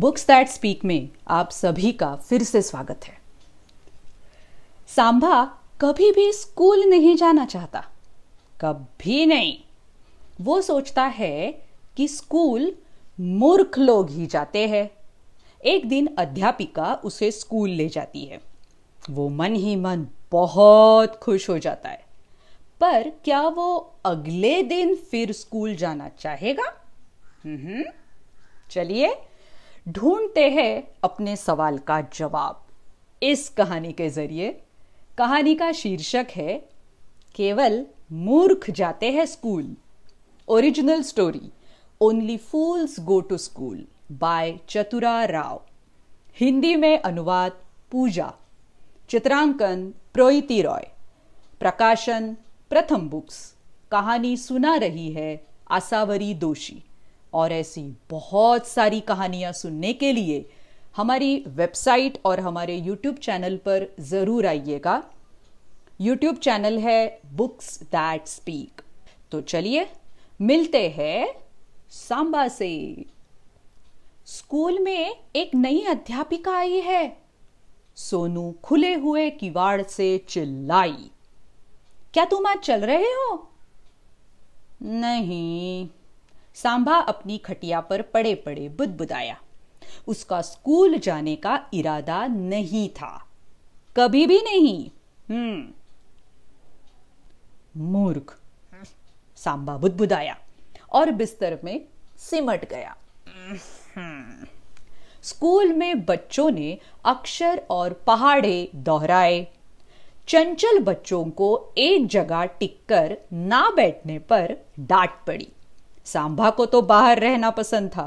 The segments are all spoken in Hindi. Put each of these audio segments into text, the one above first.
बुक्स दैट स्पीक में आप सभी का फिर से स्वागत है। सांभा कभी भी स्कूल नहीं जाना चाहता, कभी नहीं। वो सोचता है कि स्कूल मूर्ख लोग ही जाते हैं। एक दिन अध्यापिका उसे स्कूल ले जाती है। वो मन ही मन बहुत खुश हो जाता है, पर क्या वो अगले दिन फिर स्कूल जाना चाहेगा? चलिए ढूंढते हैं अपने सवाल का जवाब इस कहानी के जरिए। कहानी का शीर्षक है केवल मूर्ख जाते हैं school. Original story only fools go to school by Chatura Rao. Hindi में अनुवाद पूजा। चित्रांकन प्रोइती रॉय। प्रकाशन प्रथम बुक्स। कहानी सुना रही है आसावरी दोषी। और ऐसी बहुत सारी कहानियाँ सुनने के लिए हमारी वेबसाइट और हमारे YouTube चैनल पर ज़रूर आइएगा। YouTube चैनल है बुक्स दैट स्पीक। तो चलिए मिलते हैं सांबा से। स्कूल में एक नई अध्यापिका आई है, सोनू खुले हुए किवाड़ से चिल्लाई। क्या तुम आज चल रहे हो? नहीं, सांभा अपनी खटिया पर पड़े पड़े बुदबुदाया। उसका स्कूल जाने का इरादा नहीं था, कभी भी नहीं। मूर्ख, सांभा बुदबुदाया और बिस्तर में सिमट गया। स्कूल में बच्चों ने अक्षर और पहाड़े दोहराए। चंचल बच्चों को एक जगह टिककर ना बैठने पर डांट पड़ी। सांभा को तो बाहर रहना पसंद था।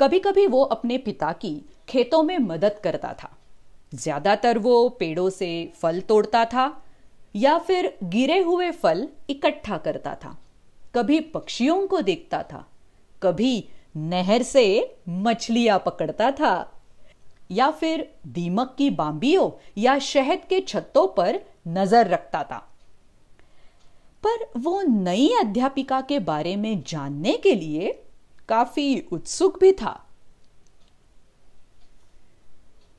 कभी कभी वो अपने पिता की खेतों में मदद करता था। ज्यादातर वो पेड़ों से फल तोड़ता था या फिर गिरे हुए फल इकट्ठा करता था। कभी पक्षियों को देखता था, कभी नहर से मछलियां पकड़ता था या फिर दीमक की बांबियों या शहद के छत्तों पर नजर रखता था। पर वो नई अध्यापिका के बारे में जानने के लिए काफी उत्सुक भी था।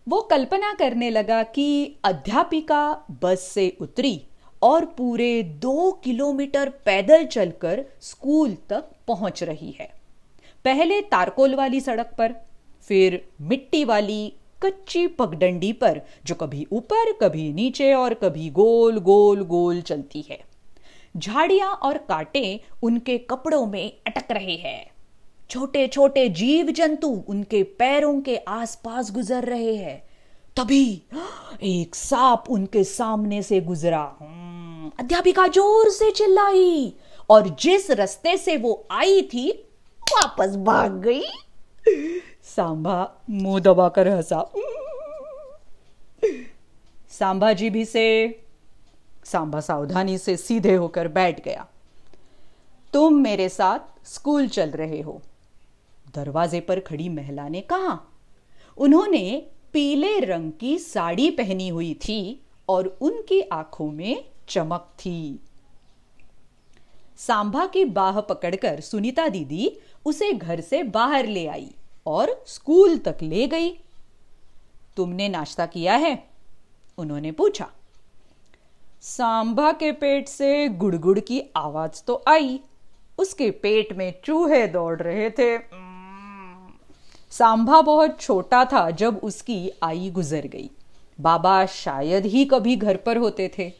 वो कल्पना करने लगा कि अध्यापिका बस से उतरी और पूरे 2 किलोमीटर पैदल चलकर स्कूल तक पहुंच रही है। पहले तारकोल वाली सड़क पर, फिर मिट्टी वाली कच्ची पगडंडी पर जो कभी ऊपर कभी नीचे और कभी गोल गोल गोल चलती है। झाड़ियां और कांटे उनके कपड़ों में अटक रहे हैं। छोटे छोटे जीव जंतु उनके पैरों के आसपास गुजर रहे हैं। तभी एक सांप उनके सामने से गुजरा। अध्यापिका जोर से चिल्लाई और जिस रास्ते से वो आई थी वापस भाग गई। सांभा मुंह दबाकर हंसा। सांभा जी भी से। सांभा सावधानी से सीधे होकर बैठ गया। तुम मेरे साथ स्कूल चल रहे हो, दरवाजे पर खड़ी महिला ने कहा। उन्होंने पीले रंग की साड़ी पहनी हुई थी और उनकी आंखों में चमक थी। सांभा की बाह पकड़कर सुनीता दीदी उसे घर से बाहर ले आई और स्कूल तक ले गई। तुमने नाश्ता किया है? उन्होंने पूछा। सांभा के पेट से गुड़गुड़ की आवाज तो आई, उसके पेट में चूहे दौड़ रहे थे। सांभा बहुत छोटा था जब उसकी आई गुजर गई। बाबा शायद ही कभी घर पर होते थे।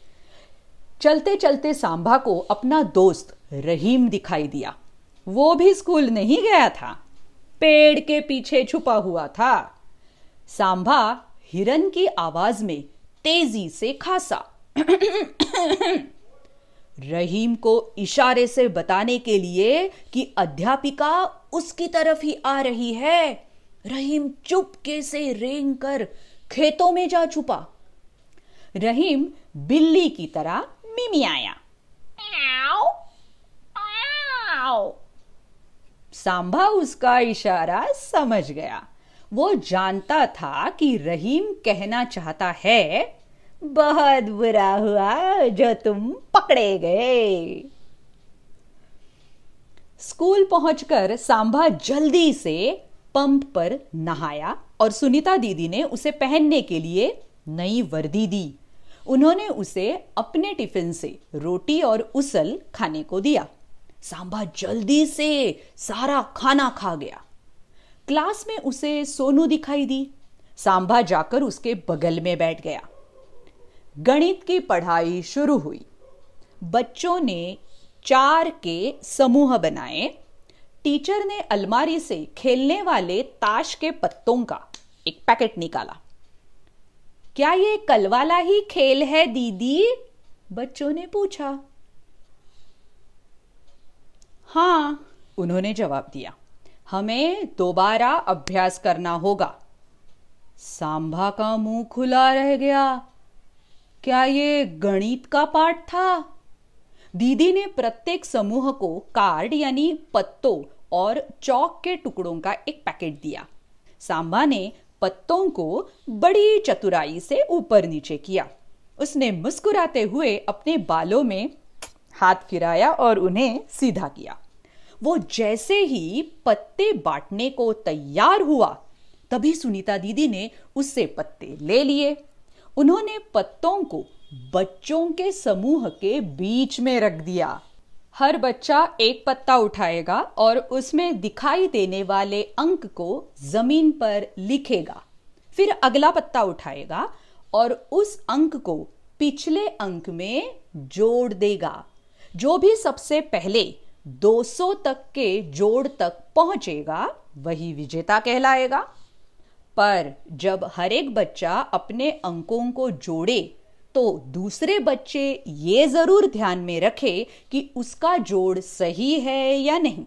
चलते चलते सांभा को अपना दोस्त रहीम दिखाई दिया। वो भी स्कूल नहीं गया था, पेड़ के पीछे छुपा हुआ था। सांभा हिरन की आवाज में तेजी से खासा। रहीम को इशारे से बताने के लिए कि अध्यापिका उसकी तरफ ही आ रही है। रहीम चुपके से रेंगकर खेतों में जा छुपा। रहीम बिल्ली की तरह मिमियाया। सांभा उसका इशारा समझ गया। वो जानता था कि रहीम कहना चाहता है, बहुत बुरा हुआ जो तुम पकड़े गए। स्कूल पहुंचकर सांभा जल्दी से पंप पर नहाया और सुनीता दीदी ने उसे पहनने के लिए नई वर्दी दी। उन्होंने उसे अपने टिफिन से रोटी और उसल खाने को दिया। सांभा जल्दी से सारा खाना खा गया। क्लास में उसे सोनू दिखाई दी। सांभा जाकर उसके बगल में बैठ गया। गणित की पढ़ाई शुरू हुई। बच्चों ने 4 के समूह बनाए। टीचर ने अलमारी से खेलने वाले ताश के पत्तों का एक पैकेट निकाला। क्या ये कल वाला ही खेल है दीदी? बच्चों ने पूछा। हाँ, उन्होंने जवाब दिया। हमें दोबारा अभ्यास करना होगा। सांभा का मुंह खुला रह गया। क्या ये गणित का पाठ था? दीदी ने प्रत्येक समूह को कार्ड यानी पत्तों और चौक के टुकड़ों का एक पैकेट दिया। सांभा ने पत्तों को बड़ी चतुराई से ऊपर नीचे किया। उसने मुस्कुराते हुए अपने बालों में हाथ फिराया और उन्हें सीधा किया। वो जैसे ही पत्ते बांटने को तैयार हुआ, तभी सुनीता दीदी ने उससे पत्ते ले लिए। उन्होंने पत्तों को बच्चों के समूह के बीच में रख दिया। हर बच्चा एक पत्ता उठाएगा और उसमें दिखाई देने वाले अंक को जमीन पर लिखेगा। फिर अगला पत्ता उठाएगा और उस अंक को पिछले अंक में जोड़ देगा। जो भी सबसे पहले 200 तक के जोड़ तक पहुंचेगा वही विजेता कहलाएगा। पर जब हर एक बच्चा अपने अंकों को जोड़े तो दूसरे बच्चे ये जरूर ध्यान में रखे कि उसका जोड़ सही है या नहीं।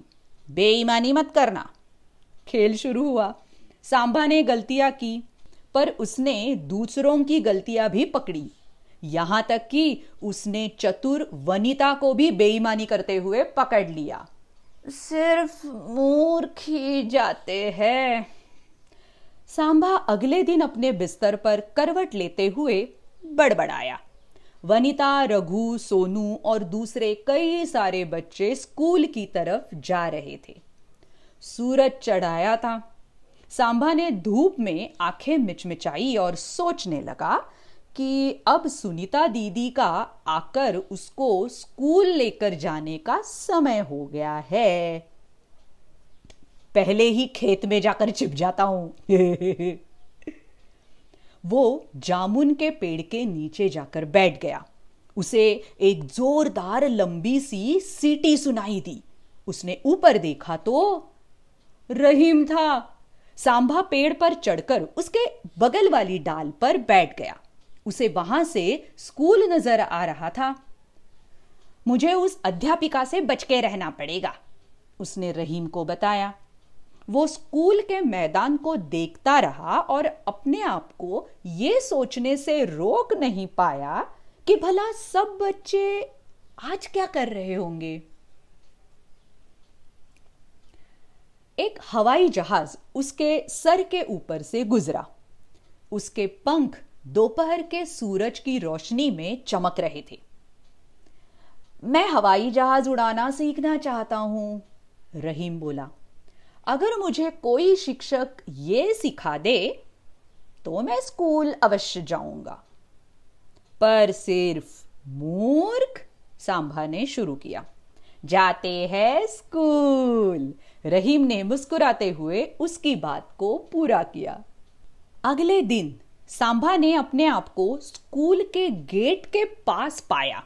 बेईमानी मत करना। खेल शुरू हुआ। सांभा ने गलतियां की, पर उसने दूसरों की गलतियां भी पकड़ी। यहां तक कि उसने चतुर वनिता को भी बेईमानी करते हुए पकड़ लिया। सिर्फ मूर्ख ही जाते हैं। सांभा अगले दिन अपने बिस्तर पर करवट लेते हुए बड़बड़ाया। वनिता, रघु, सोनू और दूसरे कई सारे बच्चे स्कूल की तरफ जा रहे थे। सूरज चढ़ाया था। सांभा ने धूप में आंखें मिचमिचाई और सोचने लगा कि अब सुनीता दीदी का आकर उसको स्कूल लेकर जाने का समय हो गया है। पहले ही खेत में जाकर छिप जाता हूं। वो जामुन के पेड़ के नीचे जाकर बैठ गया। उसे एक जोरदार लंबी सी सीटी सुनाई दी। उसने ऊपर देखा तो रहीम था। सांभा पेड़ पर चढ़कर उसके बगल वाली डाल पर बैठ गया। उसे वहां से स्कूल नजर आ रहा था। मुझे उस अध्यापिका से बच के रहना पड़ेगा, उसने रहीम को बताया। वो स्कूल के मैदान को देखता रहा और अपने आप को ये सोचने से रोक नहीं पाया कि भला सब बच्चे आज क्या कर रहे होंगे। एक हवाई जहाज उसके सर के ऊपर से गुजरा। उसके पंख दोपहर के सूरज की रोशनी में चमक रहे थे। मैं हवाई जहाज उड़ाना सीखना चाहता हूं, रहीम बोला। अगर मुझे कोई शिक्षक ये सिखा दे तो मैं स्कूल अवश्य जाऊंगा। पर सिर्फ मूर्ख, सांभा ने शुरू किया। जाते हैं स्कूल, रहीम ने मुस्कुराते हुए उसकी बात को पूरा किया। अगले दिन सांभा ने अपने आप को स्कूल के गेट के पास पाया।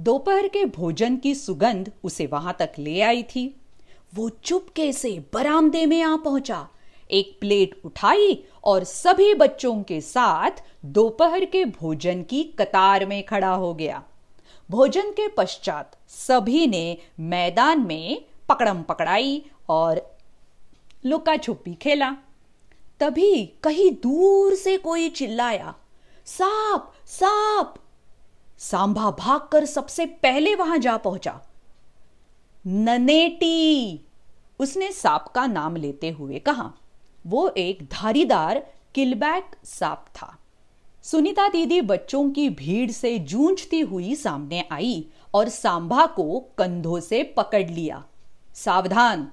दोपहर के भोजन की सुगंध उसे वहां तक ले आई थी। वो चुपके से बरामदे में आ पहुंचा। एक प्लेट उठाई और सभी बच्चों के साथ दोपहर के भोजन की कतार में खड़ा हो गया। भोजन के पश्चात सभी ने मैदान में पकड़म पकड़ाई और लुका छुपी खेला। तभी कहीं दूर से कोई चिल्लाया, सांप सांप। सांभा भागकर सबसे पहले वहां जा पहुंचा। ननेटी, उसने सांप का नाम लेते हुए कहा। वो एक धारीदार किलबैक सांप था। सुनीता दीदी बच्चों की भीड़ से जूझती हुई सामने आई और सांभा को कंधों से पकड़ लिया। सावधान,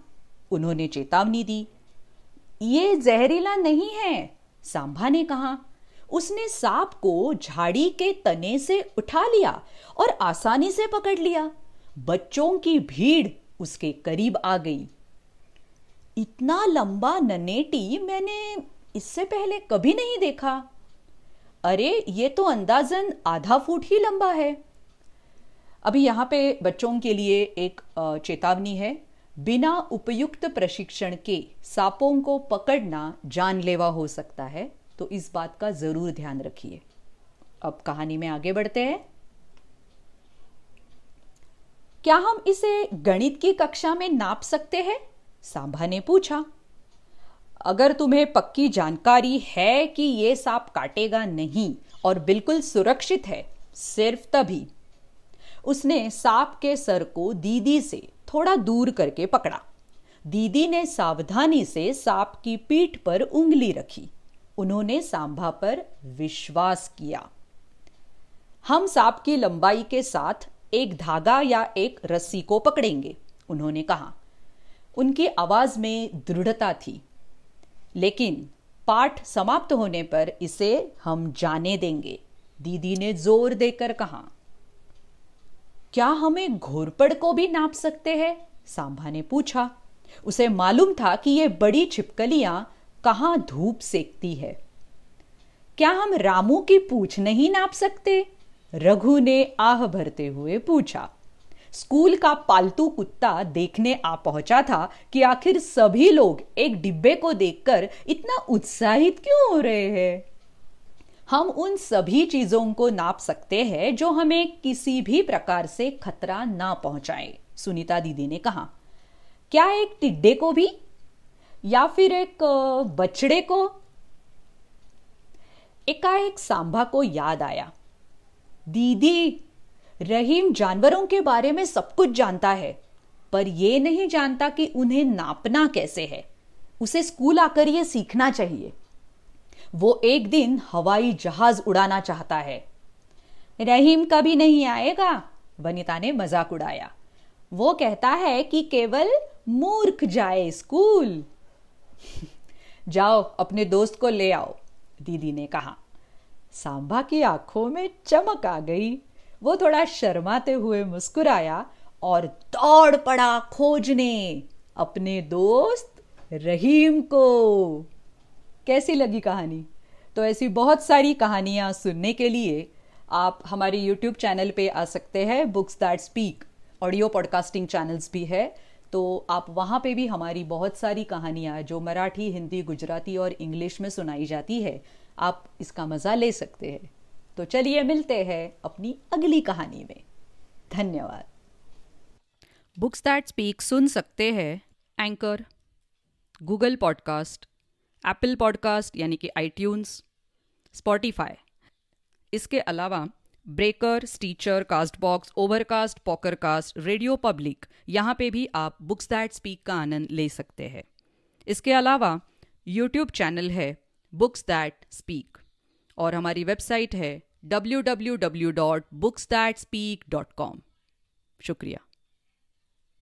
उन्होंने चेतावनी दी। ये जहरीला नहीं है, सांभा ने कहा। उसने सांप को झाड़ी के तने से उठा लिया और आसानी से पकड़ लिया। बच्चों की भीड़ उसके करीब आ गई। इतना लंबा ननेटी मैंने इससे पहले कभी नहीं देखा। अरे ये तो अंदाजन आधा फुट ही लंबा है। अभी यहाँ पे बच्चों के लिए एक चेतावनी है, बिना उपयुक्त प्रशिक्षण के सांपों को पकड़ना जानलेवा हो सकता है, तो इस बात का जरूर ध्यान रखिए। अब कहानी में आगे बढ़ते हैं। क्या हम इसे गणित की कक्षा में नाप सकते हैं? सांभा ने पूछा। अगर तुम्हें पक्की जानकारी है कि यह सांप काटेगा नहीं और बिल्कुल सुरक्षित है, सिर्फ तभी। उसने सांप के सर को दीदी से थोड़ा दूर करके पकड़ा। दीदी ने सावधानी से सांप की पीठ पर उंगली रखी। उन्होंने सांभा पर विश्वास किया। हम सांप की लंबाई के साथ एक धागा या एक रस्सी को पकड़ेंगे, उन्होंने कहा। उनकी आवाज में दृढ़ता थी। लेकिन पाठ समाप्त होने पर इसे हम जाने देंगे, दीदी ने जोर देकर कहा। क्या हमें घोरपड़ को भी नाप सकते हैं? सांभा ने पूछा। उसे मालूम था कि ये बड़ी छिपकलियां कहां धूप सेकती है। क्या हम रामू की पूछ नहीं नाप सकते? रघु ने आह भरते हुए पूछा। स्कूल का पालतू कुत्ता देखने आ पहुंचा था कि आखिर सभी लोग एक डिब्बे को देखकर इतना उत्साहित क्यों हो रहे हैं। हम उन सभी चीजों को नाप सकते हैं जो हमें किसी भी प्रकार से खतरा ना पहुंचाए, सुनीता दीदी ने कहा। क्या एक टिड्डे को भी, या फिर एक बछड़े को? एकाएक सांभा को याद आया। दीदी, रहीम जानवरों के बारे में सब कुछ जानता है, पर यह नहीं जानता कि उन्हें नापना कैसे है। उसे स्कूल आकर यह सीखना चाहिए। वो एक दिन हवाई जहाज उड़ाना चाहता है। रहीम कभी नहीं आएगा, वनिता ने मजाक उड़ाया। वो कहता है कि केवल मूर्ख जाए स्कूल। जाओ अपने दोस्त को ले आओ, दीदी ने कहा। सांभा की आंखों में चमक आ गई। वो थोड़ा शर्माते हुए मुस्कुराया और दौड़ पड़ा खोजने अपने दोस्त रहीम को। कैसी लगी कहानी? तो ऐसी बहुत सारी कहानियां सुनने के लिए आप हमारे YouTube चैनल पे आ सकते हैं। Books that speak audio podcasting channels भी है, तो आप वहाँ पे भी हमारी बहुत सारी कहानियाँ जो मराठी, हिंदी, गुजराती और इंग्लिश में सुनाई जाती है, आप इसका मज़ा ले सकते हैं। तो चलिए मिलते हैं अपनी अगली कहानी में। धन्यवाद। बुक्स दैट स्पीक सुन सकते हैं anchor, Google podcast, Apple podcast यानी कि iTunes, स्पॉटिफाई। इसके अलावा Breaker, Stitcher, Castbox, Overcast, Pocket Casts, radio public, यहाँ पे भी आप बुक्स दैट स्पीक का आनंद ले सकते हैं। इसके अलावा यूट्यूब चैनल है बुक्स दैट स्पीक और हमारी वेबसाइट है www.booksthatspeak.com। शुक्रिया।